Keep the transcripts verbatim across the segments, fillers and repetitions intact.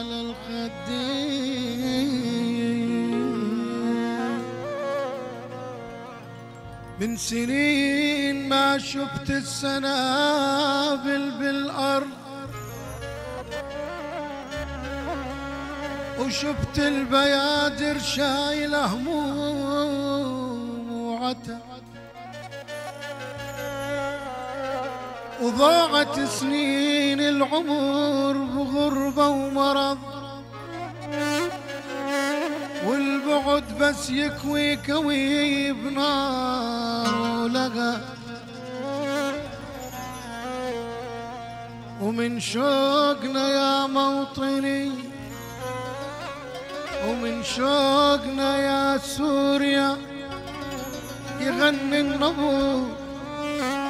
على الخدين من سنين ما شفت السنابل بالأرض وشفت البيادر شايلة هموم وعتب وضاعت سنين العمر بغربة ومرض والبعد بس يكوي كوي بنار ولغى ومن شوقنا يا موطني ومن شوقنا يا سوريا يغني النبوء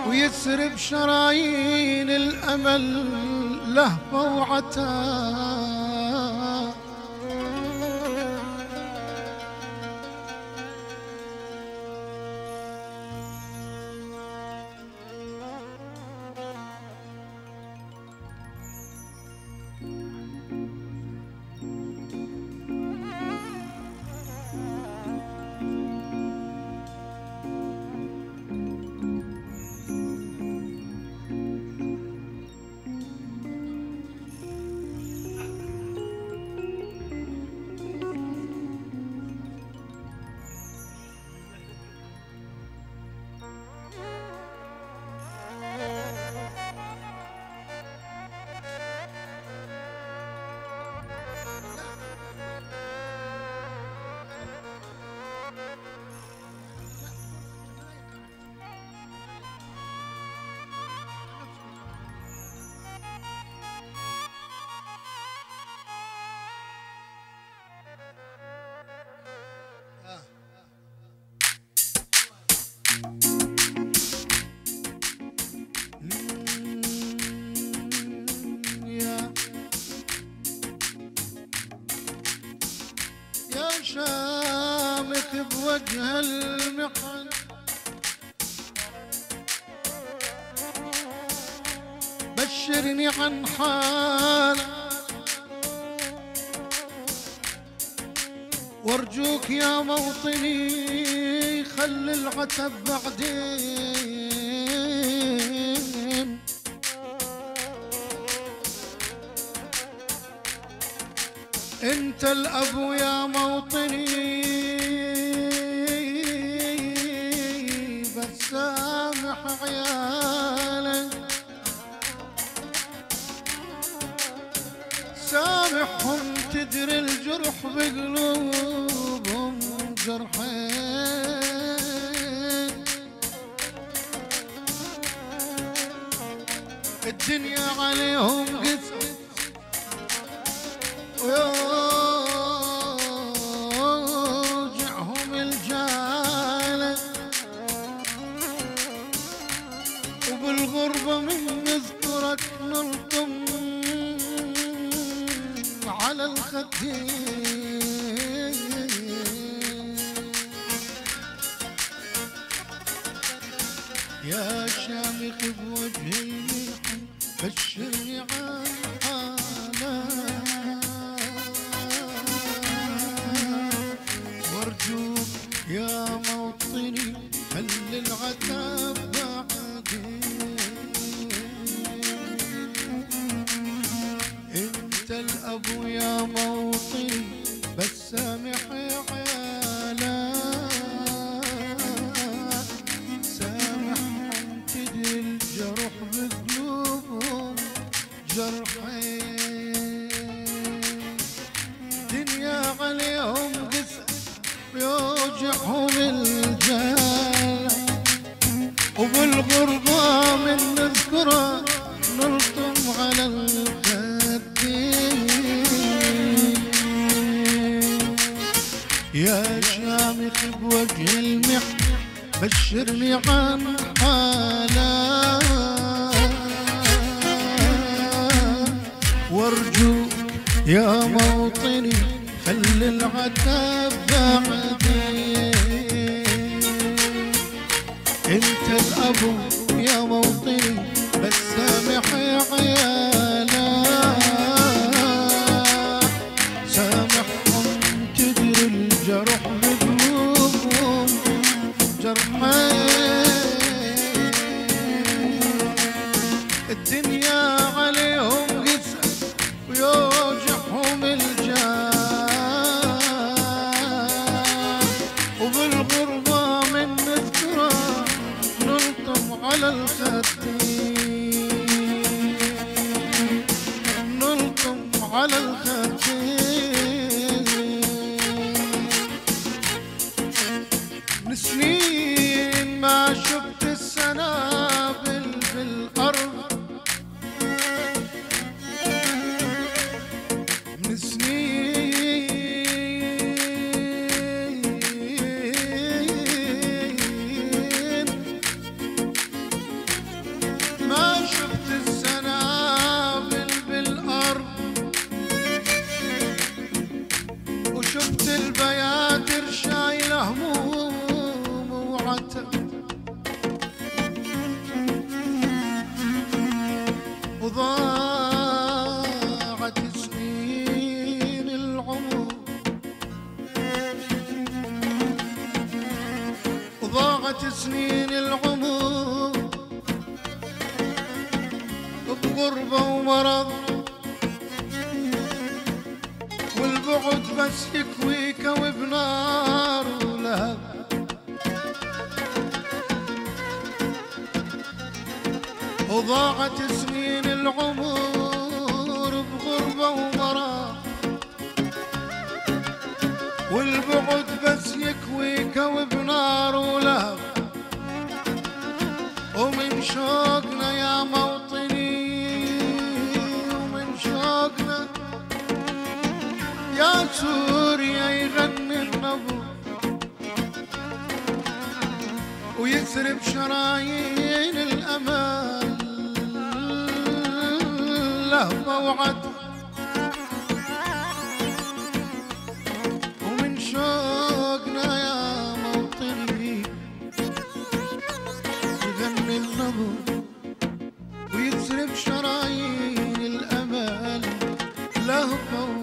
ويسرب شرايين الأمل لهفة وعتاب شامت بوجه المحن بشرني عن حالك وارجوك يا موطني خلي العتب بعدين انت الاب ويا موطني بس سامح عيالك سامحهم تدري الجرح بقلوبهم جرحين الدنيا عليهم قسم ويوجعهم الجالة وبالغربة من نذكرك نلطم على الخدين يا شامخ بوجه المحن بشرني عن يا موطني خلي العتاب بعدين انت الاب يا موطني بس سامح عيالك سامحهم تدري الجرح بقلوبهم جرحين دنيا عليهم قسم يوجعهم الجال وبالغربة من نذكره نلطم على الخدين يا شامخ بوجه المحن بشرني عن حالك وارجوك يا موطني خلي العتاب بعدين انت الابو يا موطني بس سامح عيالك الدنيا عليهم غثا ويوجعهم الجاه، وبالغربة من نذكره نلطم على الخدين، نلطم على الخدين من سنين ما شفت السنابل في الأرض، من سنين ما شفت السنابل بالأرض، وشفت البيادر شايلة هموم وعتب، وضاعت سنين العمر، وضاعت سنين العمر بغربة ومرض، والبعد بس يكويك وبنار ولهب، وضاعت سنين العمر بغربة ومرض، والبعد بس يكويك وبنار ولهب، ومن شوقنا يا موطني، ومن شوقنا يا سوريا يغني النبض ويسرب شرايين الأمان لهفة وعتب، ومن شوقنا يا موطني يغني النبض ويسرب شرايين الأمان لهفة وعتب.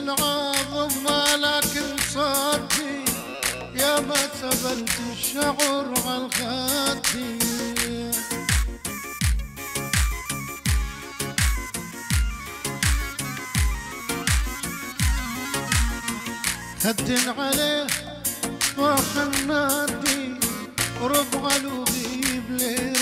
العظم مالك مصدي يا ما سبلت الشعر عالخدي، هدن عليه روح النادي وربع الوغيب ليه